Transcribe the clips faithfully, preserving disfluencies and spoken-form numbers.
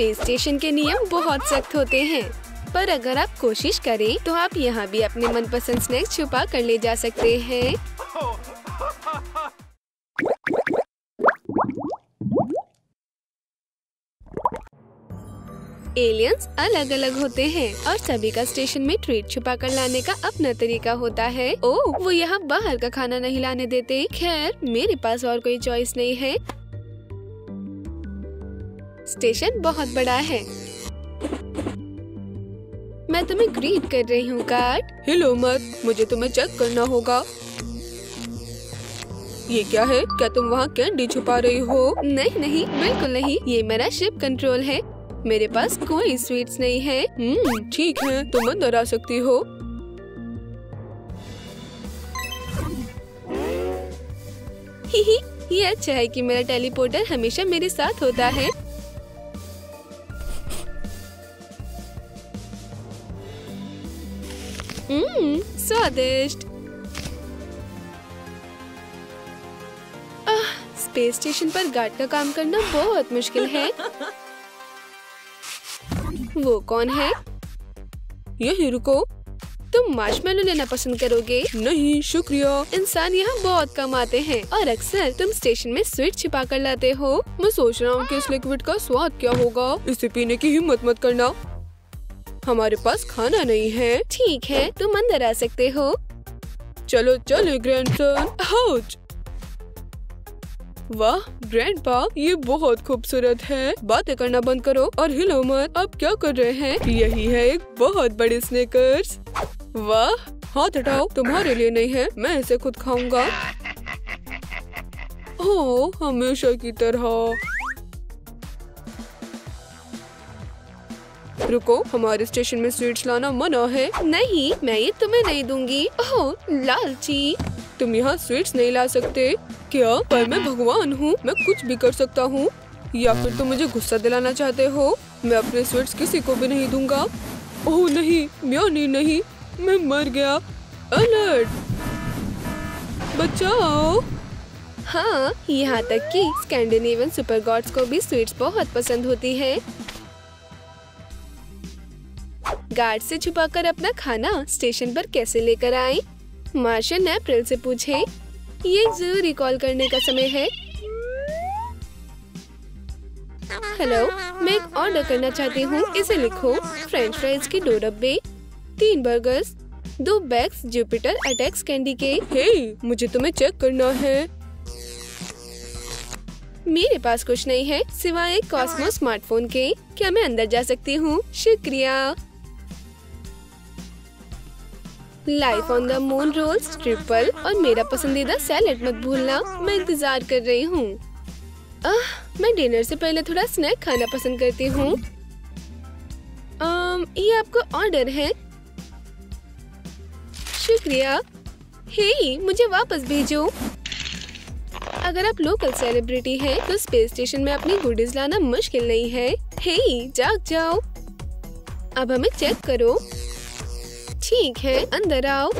Space station के नियम बहुत सख्त होते हैं, पर अगर आप कोशिश करें तो आप यहाँ भी अपने मनपसंद स्नैक्स छुपा कर ले जा सकते हैं। एलियंस अलग अलग होते हैं और सभी का स्टेशन में ट्रीट छुपा कर लाने का अपना तरीका होता है। ओह, वो यहाँ बाहर का खाना नहीं लाने देते। खैर, मेरे पास और कोई चॉइस नहीं है। स्टेशन बहुत बड़ा है। मैं तुम्हें ग्रीट कर रही हूँ कार्ड। हेलो मत, मुझे तुम्हें चेक करना होगा। ये क्या है? क्या तुम वहाँ कैंडी छुपा रही हो? नहीं नहीं, बिल्कुल नहीं। ये मेरा शिप कंट्रोल है। मेरे पास कोई स्वीट्स नहीं है। हम्म, ठीक है, तुम अंदर आ सकती हो। ही ही, ये अच्छा है कि मेरा टेलीपोर्टर हमेशा मेरे साथ होता है। हम्म, स्वादिष्ट। आह, स्पेस स्टेशन पर गार्ड का काम करना बहुत मुश्किल है। वो कौन है? यही रुको। तुम मार्शमेलो लेना पसंद करोगे? नहीं शुक्रिया। इंसान यहाँ बहुत कम आते हैं और अक्सर तुम स्टेशन में स्वीट छिपा कर लाते हो। मैं सोच रहा हूँ कि इस लिक्विड का स्वाद क्या होगा। इसे पीने की हिम्मत मत करना। हमारे पास खाना नहीं है। ठीक है, तुम अंदर आ सकते हो। चलो चलो ग्रैंडसन। वाह ग्रैंडपा, ये बहुत खूबसूरत है। बातें करना बंद करो और हिलो मत। आप क्या कर रहे हैं? यही है एक बहुत बड़ी स्नेकर्स। वाह, हाथ हटाओ। तुम्हारे लिए नहीं है, मैं इसे खुद खाऊंगा। ओह, हमेशा की तरह। रुको, हमारे स्टेशन में स्वीट्स लाना मना है। नहीं, मैं ये तुम्हें नहीं दूंगी। ओह लालची, तुम यहाँ स्वीट्स नहीं ला सकते। क्या? पर मैं भगवान हूँ, मैं कुछ भी कर सकता हूँ। या फिर तुम मुझे गुस्सा दिलाना चाहते हो? मैं अपने स्वीट्स किसी को भी नहीं दूंगा। ओह नहीं, म्योनी नहीं, मैं मर गया। अलर्ट, बचाओ। हाँ, यहाँ तक कि स्कैंडिनेवियन सुपर गॉड्स को भी स्वीट्स बहुत पसंद होती है। गार्ड से छुपाकर अपना खाना स्टेशन पर कैसे लेकर आए? मार्शन अप्रैल से पूछे। ये जरूरी कॉल करने का समय है। हेलो, मैं एक ऑर्डर करना चाहती हूँ। इसे लिखो। फ्रेंच फ्राइज के दो डब्बे, तीन बर्गर्स, दो बैग्स जुपिटर अटैक्स कैंडी के। हे, मुझे तुम्हें चेक करना है। मेरे पास कुछ नहीं है सिवाय एक कॉस्मो स्मार्टफोन के। क्या मैं अंदर जा सकती हूँ? शुक्रिया। Life on the moon rolls, triple और मेरा पसंदीदा सैलेड मत भूलना। मैं इंतजार कर रही हूँ। आह, मैं डिनर से पहले थोड़ा स्नैक खाना पसंद करती हूँ। अम्म, ये आपका ऑर्डर है। शुक्रिया। हे, मुझे वापस भेजो। अगर आप लोकल सेलिब्रिटी हैं तो स्पेस स्टेशन में अपनी गुडीज लाना मुश्किल नहीं है। हे, जाग जाओ। अब हमें चेक करो। ठीक है, अंदर आओ।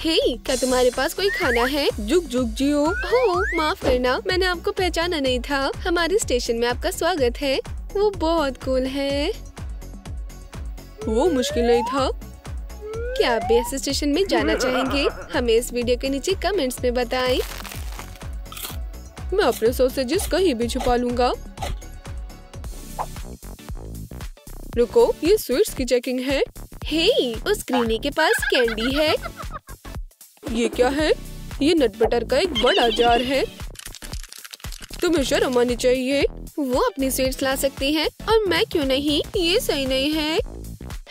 हे, क्या तुम्हारे पास कोई खाना है? जुग जुग जियो। हो, माफ करना, मैंने आपको पहचाना नहीं था। हमारे स्टेशन में आपका स्वागत है। वो बहुत कूल है। वो मुश्किल नहीं था। क्या आप भी ऐसे स्टेशन में जाना चाहेंगे? हमें इस वीडियो के नीचे कमेंट्स में बताएं। मैं अपने सॉसेजेस कहीं भी छुपा लूंगा। रुको, ये स्वीट्स की चेकिंग है। हे, उस ग्रीनी के पास कैंडी है। ये क्या है? ये नट बटर का एक बड़ा जार है। तुम्हें शर्म आनी चाहिए। वो अपनी स्वीट्स ला सकती है और मैं क्यों नहीं? ये सही नहीं है।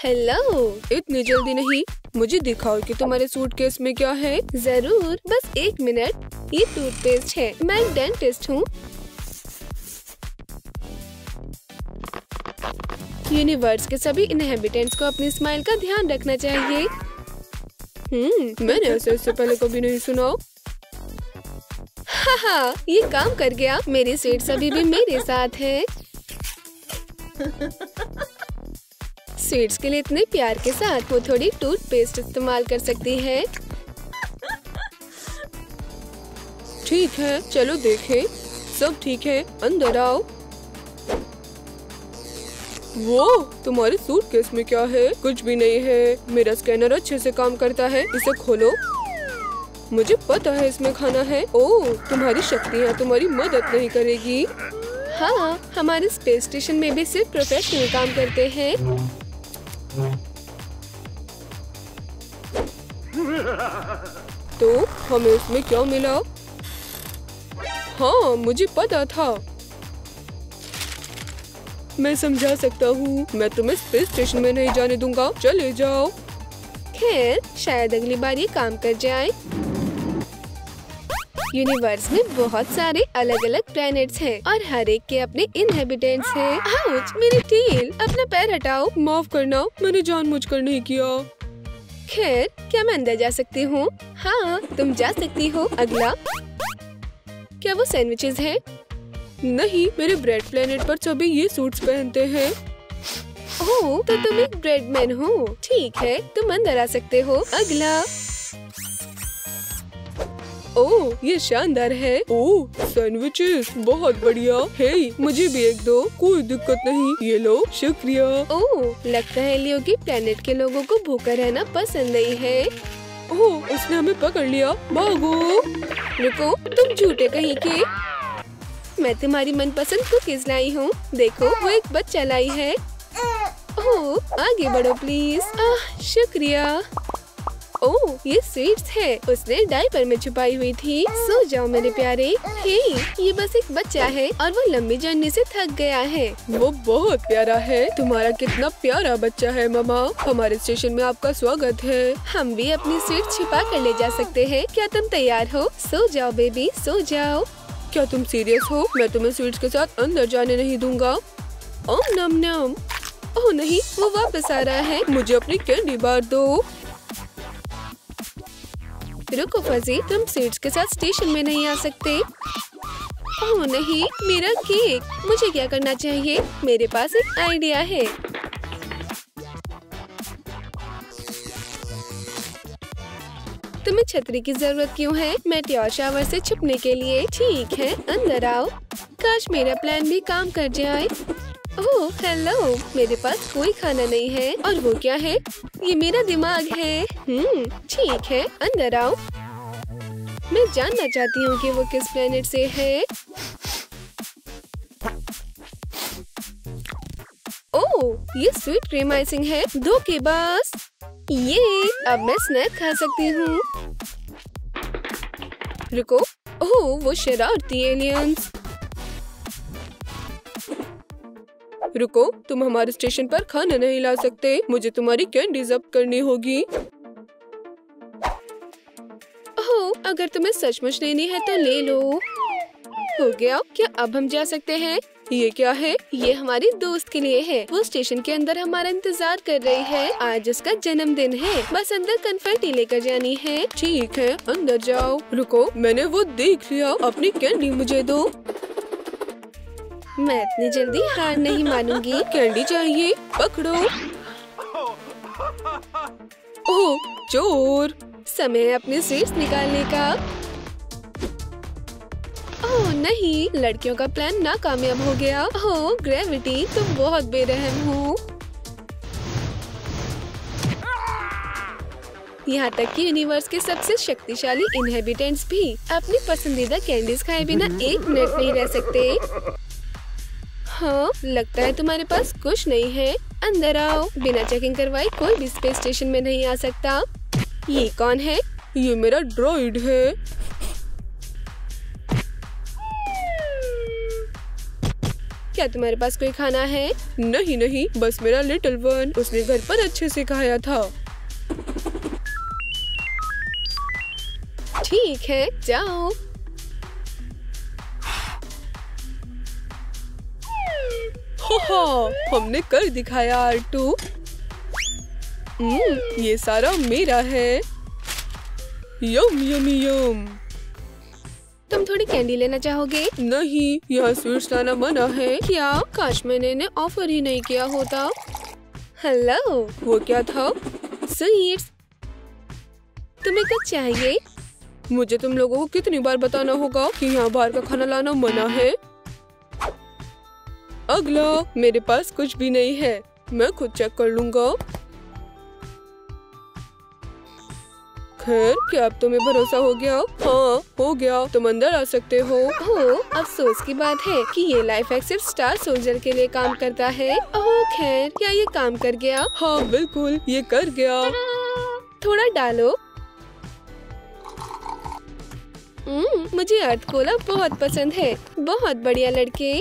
हेलो, इतनी जल्दी नहीं। मुझे दिखाओ कि तुम्हारे सूटकेस में क्या है। जरूर, बस एक मिनट। ये टूथपेस्ट है। मैं डेंटिस्ट हूँ। यूनिवर्स के सभी इनहेबिटेंट्स को अपनी स्माइल का ध्यान रखना चाहिए। हम्म, मैंने ऐसे इससे पहले कभी नहीं सुना। हाहा, ये काम कर गया। मेरी स्वीट्स अभी भी मेरे साथ है। स्वीट्स के लिए इतने प्यार के साथ वो थोड़ी टूथपेस्ट इस्तेमाल कर सकती है। ठीक है, चलो देखें। सब ठीक है, अंदर आओ। वो तुम्हारे सूटकेस में क्या है? कुछ भी नहीं है। मेरा स्कैनर अच्छे से काम करता है, इसे खोलो। मुझे पता है इसमें खाना है। ओह, तुम्हारी शक्तियाँ तुम्हारी मदद नहीं करेगी। हाँ, हमारे स्पेस स्टेशन में भी सिर्फ प्रोफेशनल काम करते हैं। तो हमें उसमें क्या मिला? हाँ, मुझे पता था। मैं समझा सकता हूँ। मैं तुम्हें स्पेस स्टेशन में नहीं जाने दूंगा, चले जाओ। खैर, शायद अगली बार ये काम कर जाए। यूनिवर्स में बहुत सारे अलग अलग प्लैनेट्स हैं और हर एक के अपने इनहेबिटेंट्स हैं। आउच, मेरी टील! अपना पैर हटाओ। माफ करना, मैंने जानबूझकर नहीं किया। खैर, क्या मैं अंदर जा सकती हूँ? हाँ, तुम जा सकती हो। अगला क्या वो सैंडविचेस हैं? नहीं, मेरे ब्रेड प्लैनेट पर सभी ये सूट्स पहनते हैं। ओह, तो तुम एक ब्रेड मैन हो। ठीक है, तुम अंदर आ सकते हो। अगला। ओह, ये शानदार है। ओह, सैंडविचेस, बहुत बढ़िया। हे, मुझे भी एक दो। कोई दिक्कत नहीं, ये लो। शुक्रिया। ओह, लगता है लियो की प्लेनेट के लोगों को भूखा रहना पसंद नहीं है। ओह, उसने हमें पकड़ लिया। भागो। रुको, तुम झूठे कहीं के। मैं तुम्हारी मनपसंद कुकीज लाई हूँ। देखो, वो एक बच्चा लाई है। ओह, आगे बढ़ो प्लीज। आह, शुक्रिया। ओह, ये स्वीट्स है। उसने डायपर में छुपाई हुई थी। सो जाओ मेरे प्यारे। हे, ये बस एक बच्चा है और वो लंबी जर्नी से थक गया है। वो बहुत प्यारा है। तुम्हारा कितना प्यारा बच्चा है मामा। हमारे स्टेशन में आपका स्वागत है। हम भी अपनी स्वीट्स छुपा कर ले जा सकते हैं। क्या तुम तैयार हो? सो जाओ बेबी, सो जाओ। क्या तुम सीरियस हो? मैं तुम्हें स्वीट्स के साथ अंदर जाने नहीं दूंगा। ओम नम नम। ओह नहीं, वो वापस आ रहा है। मुझे अपनी कैंडी बार दो। रुको फजी, तुम सीट्स के साथ स्टेशन में नहीं आ सकते। ओह नहीं, मेरा केक। मुझे क्या करना चाहिए? मेरे पास एक आइडिया है। तुम्हें छतरी की जरूरत क्यों है? मेटियोर शावर से छुपने के लिए। ठीक है, अंदर आओ। काश मेरा प्लान भी काम कर जाए। ओह हेलो, मेरे पास कोई खाना नहीं है। और वो क्या है? ये मेरा दिमाग है। हम्म, ठीक है, अंदर आओ। मैं जानना चाहती हूँ कि वो किस प्लेनेट से है। ओह, ये स्वीट क्रीम आइसिंग है। दो के बस। ये, अब मैं स्नैक खा सकती हूँ। रुको, ओह वो शरारती एलियंस। रुको, तुम हमारे स्टेशन पर खाना नहीं ला सकते। मुझे तुम्हारी कैंडी जब्त करनी होगी। ओह, अगर तुम्हें सचमुच लेनी है तो ले लो। हो गया। क्या अब हम जा सकते हैं? ये क्या है? ये हमारी दोस्त के लिए है। वो स्टेशन के अंदर हमारा इंतजार कर रही है। आज उसका जन्मदिन है। बस अंदर कन्फेटी लेकर जानी है। ठीक है, अंदर जाओ। रुको, मैंने वो देख लिया। अपनी कैंडी मुझे दो। मैं इतनी जल्दी हार नहीं मानूंगी। कैंडी चाहिए, पकड़ो। ओह, चोर! समय अपने स्वीट्स निकालने का। ओह नहीं, लड़कियों का प्लान नाकामयाब हो गया। ओह ग्रेविटी, तुम बहुत बेरहम हो। यहाँ तक कि यूनिवर्स के सबसे शक्तिशाली इनहेबिटेंट्स भी अपनी पसंदीदा कैंडीज खाए बिना एक मिनट नहीं रह सकते। हाँ, लगता है तुम्हारे पास कुछ नहीं है। अंदर आओ। बिना चेकिंग करवाए कोई भी स्पेस स्टेशन में नहीं आ सकता। ये कौन है? ये मेरा ड्रॉइड है। क्या तुम्हारे पास कोई खाना है? नहीं नहीं, बस मेरा लिटिल वन। उसने घर पर अच्छे से खाया था। ठीक है, जाओ। हाँ, हमने कर दिखाया आर टू। हम्म, ये सारा मेरा है। यम यम यम। तुम थोड़ी कैंडी लेना चाहोगे? नहीं, यहाँ स्वीट्स लाना मना है। क्या? काश मैंने ने ऑफर ही नहीं किया होता। हेलो, वो क्या था? स्वीट्स। तुम्हें कुछ चाहिए? मुझे तुम लोगों को कितनी बार बताना होगा कि यहाँ बाहर का खाना लाना मना है। अगला, मेरे पास कुछ भी नहीं है, मैं खुद चेक कर लूंगा। खैर, क्या अब तुम्हें भरोसा हो गया? हाँ, हो गया, तुम अंदर आ सकते हो। हो, अफसोस की बात है कि ये लाइफ एक्ट सिर्फ स्टार सोल्जर के लिए काम करता है। ओह खैर, क्या ये काम कर गया? हाँ बिल्कुल, ये कर गया। थोड़ा डालो। मुझे अर्थ कोला बहुत पसंद है। बहुत बढ़िया लड़के।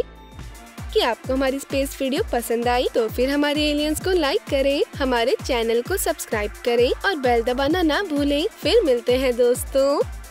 कि आपको हमारी स्पेस वीडियो पसंद आई तो फिर हमारे एलियंस को लाइक करें, हमारे चैनल को सब्सक्राइब करें और बेल दबाना ना भूलें। फिर मिलते हैं दोस्तों।